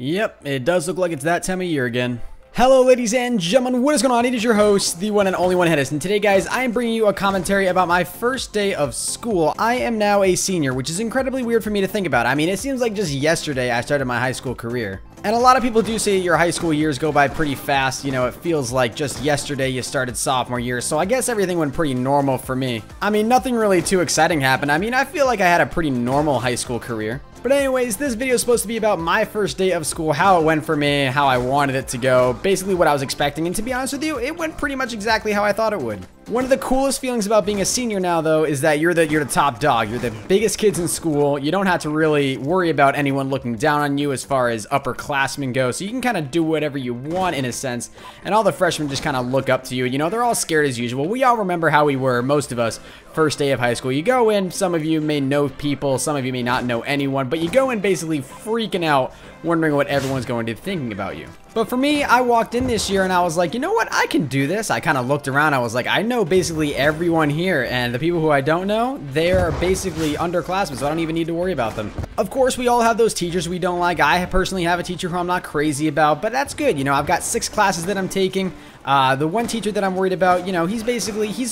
Yep, it does look like it's that time of year again. Hello ladies and gentlemen, what is going on? It is your host, the one and only one Henis, and today guys, I am bringing you a commentary about my first day of school. I am now a senior, which is incredibly weird for me to think about. I mean, it seems like just yesterday I started my high school career. And a lot of people do say your high school years go by pretty fast. You know, it feels like just yesterday you started sophomore year. So I guess everything went pretty normal for me. I mean, nothing really too exciting happened. I mean, I feel like I had a pretty normal high school career. But anyways, this video is supposed to be about my first day of school, how it went for me, how I wanted it to go, basically what I was expecting. And to be honest with you, it went pretty much exactly how I thought it would. One of the coolest feelings about being a senior now, though, is that you're the top dog. You're the biggest kids in school. You don't have to really worry about anyone looking down on you as far as upperclassmen go. So you can kind of do whatever you want in a sense. And all the freshmen just kind of look up to you. You know, they're all scared as usual. We all remember how we were, most of us, first day of high school. You go in, some of you may know people, some of you may not know anyone, but you go in basically freaking out, wondering what everyone's going to be thinking about you. But for me, I walked in this year and I was like, you know what, I can do this. I kind of looked around, I was like, I know basically everyone here, and the people who I don't know, they are basically underclassmen, so I don't even need to worry about them. Of course, we all have those teachers we don't like. I personally have a teacher who I'm not crazy about, but that's good. You know, I've got 6 classes that I'm taking. The one teacher that I'm worried about, you know, he's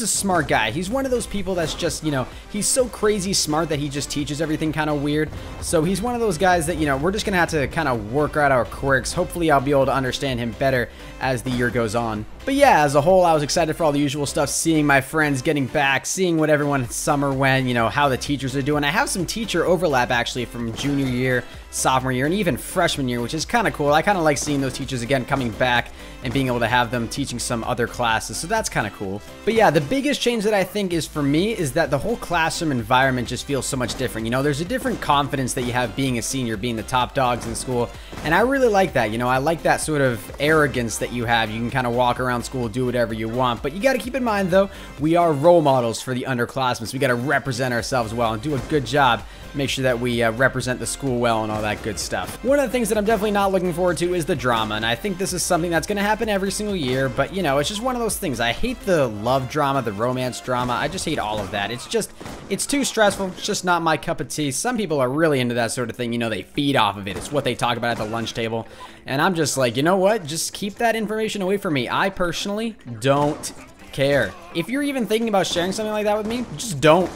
a smart guy. He's one of those people that's just, you know, he's so crazy smart that he just teaches everything kind of weird. So he's one of those guys that, you know, we're just gonna have to kind of work out our quirks. Hopefully I'll be able to understand him better as the year goes on. But yeah, as a whole, I was excited for all the usual stuff, seeing my friends, getting back, seeing what everyone summer went, you know, how the teachers are doing. I have some teacher overlap actually from junior year, sophomore year, and even freshman year, which is kind of cool. I kind of like seeing those teachers again coming back and being able to have them teaching some other classes, so that's kind of cool. But yeah, the biggest change that I think is for me is that the whole classroom environment just feels so much different. You know, there's a different confidence that you have being a senior, being the top dogs in school, and I really like that. You know, I like that sort of arrogance that you have. You can kind of walk around school, do whatever you want, but you got to keep in mind though, we are role models for the underclassmen, so we got to represent ourselves well and do a good job, make sure that we represent the school well and all that good stuff. One of the things that I'm definitely not looking forward to is the drama, and I think this is something that's going to happen every single year, but you know, it's just one of those things. I hate the love drama, the romance drama. I just hate all of that. It's too stressful. It's just not my cup of tea. Some people are really into that sort of thing. You know, they feed off of it. It's what they talk about at the lunch table, and I'm just like, you know what? Just keep that information away from me. I personally don't care. If you're even thinking about sharing something like that with me, just don't.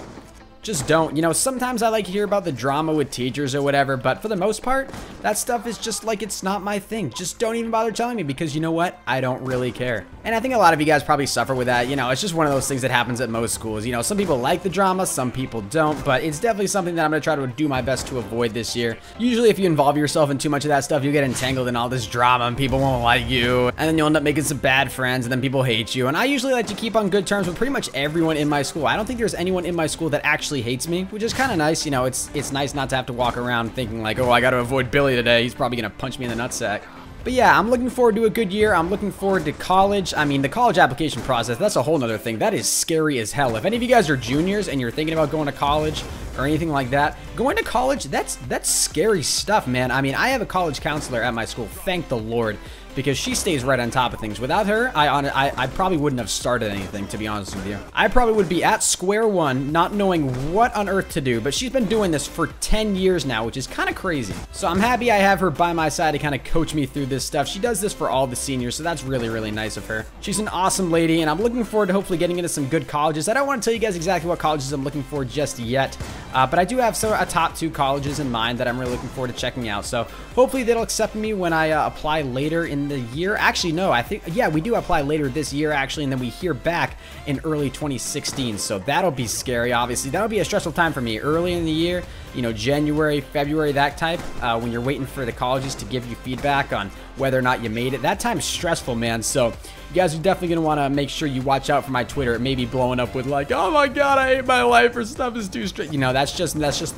Just don't. You know, sometimes I like to hear about the drama with teachers or whatever, but for the most part, that stuff is just like, it's not my thing. Just don't even bother telling me, because you know what? I don't really care. And I think a lot of you guys probably suffer with that. You know, it's just one of those things that happens at most schools. You know, some people like the drama, some people don't, but it's definitely something that I'm gonna try to do my best to avoid this year. Usually if you involve yourself in too much of that stuff, you'll get entangled in all this drama and people won't like you, and then you'll end up making some bad friends and then people hate you. And I usually like to keep on good terms with pretty much everyone in my school. I don't think there's anyone in my school that actually hates me, which is kind of nice. You know, it's nice not to have to walk around thinking like, oh, I got to avoid Billy today. He's probably gonna punch me in the nutsack. But yeah, I'm looking forward to a good year. I'm looking forward to college. I mean, the college application process, that's a whole nother thing. That is scary as hell. If any of you guys are juniors and you're thinking about going to college or anything like that, going to college, that's scary stuff, man. I mean, I have a college counselor at my school, thank the Lord, because she stays right on top of things. Without her, I probably wouldn't have started anything, to be honest with you. I probably would be at square one, not knowing what on earth to do, but she's been doing this for 10 years now, which is kind of crazy. So I'm happy I have her by my side to kind of coach me through this stuff. She does this for all the seniors, so that's really, really nice of her. She's an awesome lady, and I'm looking forward to hopefully getting into some good colleges. I don't want to tell you guys exactly what colleges I'm looking for just yet, but I do have a top 2 colleges in mind that I'm really looking forward to checking out. So hopefully they'll accept me when I apply later in the year. Actually, no, I think, yeah, we do apply later this year, actually, and then we hear back in early 2016. So that'll be scary, obviously. That'll be a stressful time for me early in the year, you know, January, February, that type, when you're waiting for the colleges to give you feedback on whether or not you made it. That time's stressful, man. So you guys are definitely gonna wanna make sure you watch out for my Twitter. It may be blowing up with like, oh my God, I hate my life, or stuff is too strict. You know, that's just it's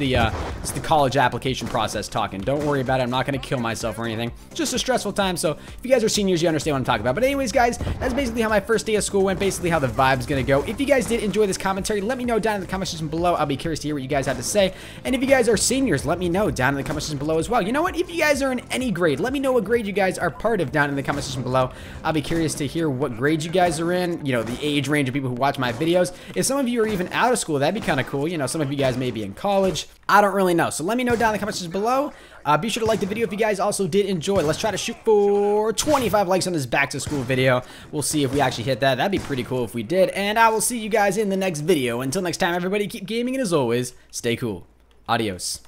the college application process talking. Don't worry about it. I'm not gonna kill myself or anything. Just a stressful time. So if you guys are seniors, you understand what I'm talking about. But anyways, guys, that's basically how my first day of school went, basically how the vibe's gonna go. If you guys did enjoy this commentary, let me know down in the comment section below. I'll be curious to hear what you guys have to say. And if you guys are seniors, let me know down in the comment section below as well. You know what? If you guys are in any grade, let me know what grade you guys are part of down in the comment section below. I'll be curious to hear what grades you guys are in, you know, the age range of people who watch my videos. If some of you are even out of school, that'd be kind of cool. You know, some of you guys may be in college. I don't really know. So let me know down in the comment section below. Be sure to like the video if you guys also did enjoy. Let's try to shoot for 25 likes on this back to school video. We'll see if we actually hit that. That'd be pretty cool if we did. And I will see you guys in the next video. Until next time, everybody, keep gaming, and as always, stay cool. Adios.